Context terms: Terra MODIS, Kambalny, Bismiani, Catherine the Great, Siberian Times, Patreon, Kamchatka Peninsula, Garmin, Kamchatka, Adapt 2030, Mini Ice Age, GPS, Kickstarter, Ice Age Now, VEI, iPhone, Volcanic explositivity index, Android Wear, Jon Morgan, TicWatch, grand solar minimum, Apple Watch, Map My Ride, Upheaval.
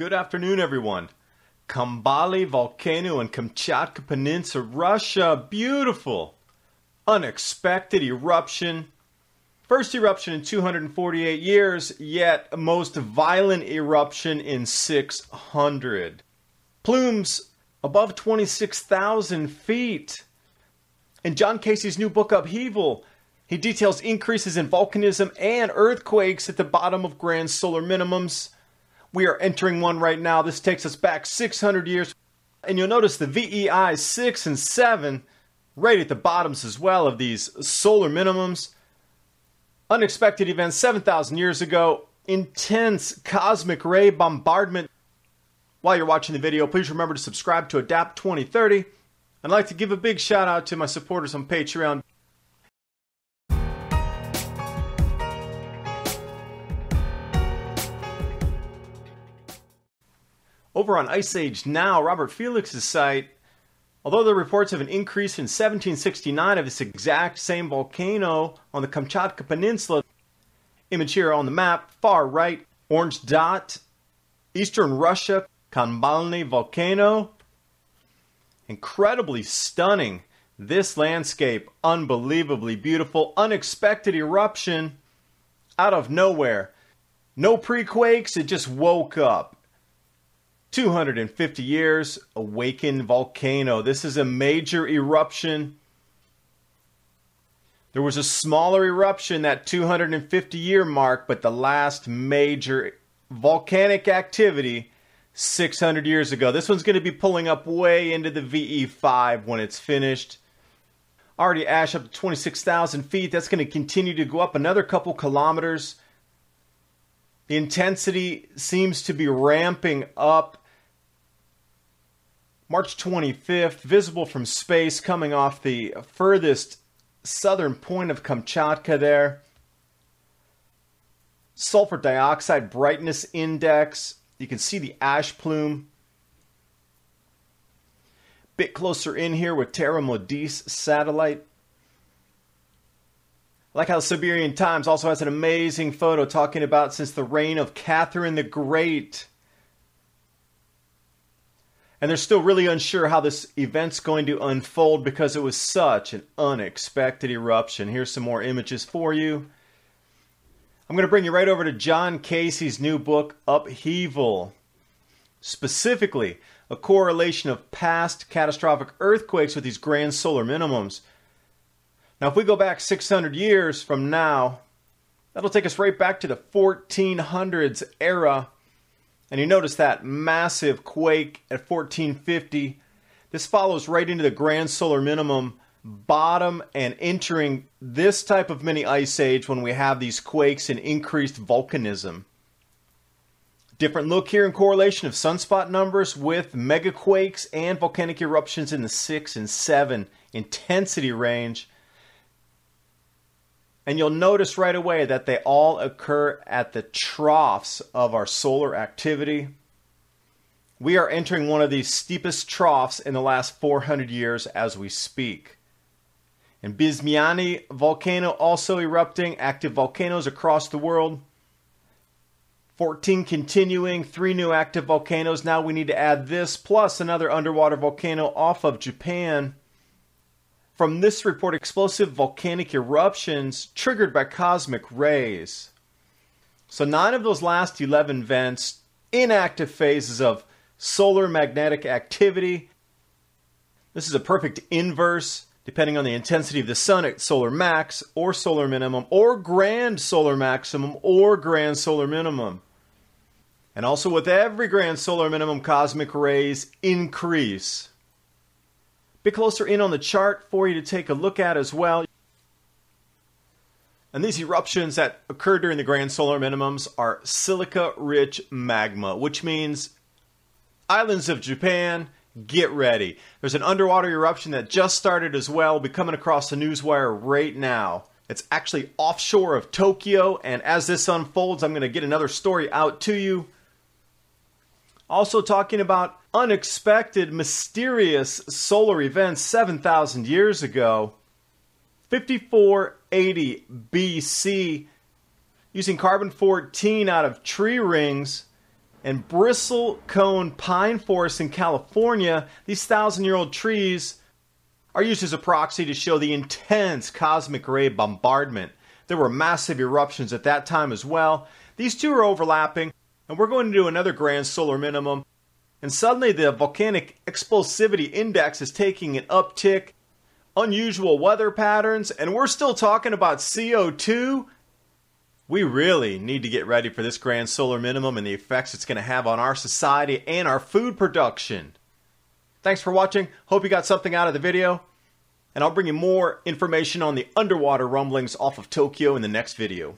Good afternoon, everyone. Kambalny volcano in Kamchatka Peninsula, Russia. Beautiful. Unexpected eruption. First eruption in 248 years, yet most violent eruption in 600. Plumes above 26,000 feet. In John Casey's new book, Upheaval, he details increases in volcanism and earthquakes at the bottom of grand solar minimums. We are entering one right now. This takes us back 600 years. And you'll notice the VEI 6 and 7 right at the bottoms as well of these solar minimums. Unexpected events 7,000 years ago. Intense cosmic ray bombardment. While you're watching the video, please remember to subscribe to Adapt 2030. I'd like to give a big shout out to my supporters on Patreon. Over on Ice Age Now, Robert Felix's site, although the reports of an increase in 1769 of this exact same volcano on the Kamchatka Peninsula, image here on the map, far right, orange dot, eastern Russia, Kambalny volcano. Incredibly stunning. This landscape, unbelievably beautiful. Unexpected eruption out of nowhere. No pre-quakes, it just woke up. 250 years, awakened volcano. This is a major eruption. There was a smaller eruption, that 250-year mark, but the last major volcanic activity 600 years ago. This one's going to be pulling up way into the VE5 when it's finished. Already ash up to 26,000 feet. That's going to continue to go up another couple kilometers. The intensity seems to be ramping up. March 25th, visible from space, coming off the furthest southern point of Kamchatka there. Sulfur dioxide brightness index. You can see the ash plume. Bit closer in here with Terra MODIS satellite. I like how the Siberian Times also has an amazing photo talking about since the reign of Catherine the Great. And they're still really unsure how this event's going to unfold because it was such an unexpected eruption. Here's some more images for you. I'm going to bring you right over to John Casey's new book, Upheaval. Specifically, a correlation of past catastrophic earthquakes with these grand solar minimums. Now, if we go back 600 years from now, that'll take us right back to the 1400s era. And you notice that massive quake at 1450. This follows right into the grand solar minimum bottom and entering this type of mini ice age when we have these quakes and increased volcanism. Different look here in correlation of sunspot numbers with megaquakes and volcanic eruptions in the 6 and 7 intensity range. And you'll notice right away that they all occur at the troughs of our solar activity. We are entering one of these steepest troughs in the last 400 years as we speak. And Bismiani volcano also erupting, active volcanoes across the world. 14 continuing, 3 new active volcanoes. Now we need to add this plus another underwater volcano off of Japan. From this report, explosive volcanic eruptions triggered by cosmic rays. So 9 of those last 11 vents, inactive phases of solar magnetic activity. This is a perfect inverse, depending on the intensity of the sun at solar max or solar minimum or grand solar maximum or grand solar minimum. And also with every grand solar minimum, cosmic rays increase. Bit closer in on the chart for you to take a look at as well. And these eruptions that occur during the grand solar minimums are silica-rich magma, which means islands of Japan, get ready. There's an underwater eruption that just started as well, be coming across the newswire right now. It's actually offshore of Tokyo, and as this unfolds, I'm going to get another story out to you. Also talking about unexpected, mysterious solar events 7,000 years ago. 5480 BC, using carbon-14 out of tree rings, and bristle-cone pine forests in California, these thousand-year-old trees are used as a proxy to show the intense cosmic ray bombardment. There were massive eruptions at that time as well. These two are overlapping, and we're going to do another grand solar minimum. And suddenly the volcanic explosivity index is taking an uptick, unusual weather patterns, and we're still talking about CO2. We really need to get ready for this grand solar minimum and the effects it's going to have on our society and our food production. Thanks for watching. Hope you got something out of the video. And I'll bring you more information on the underwater rumblings off of Tokyo in the next video.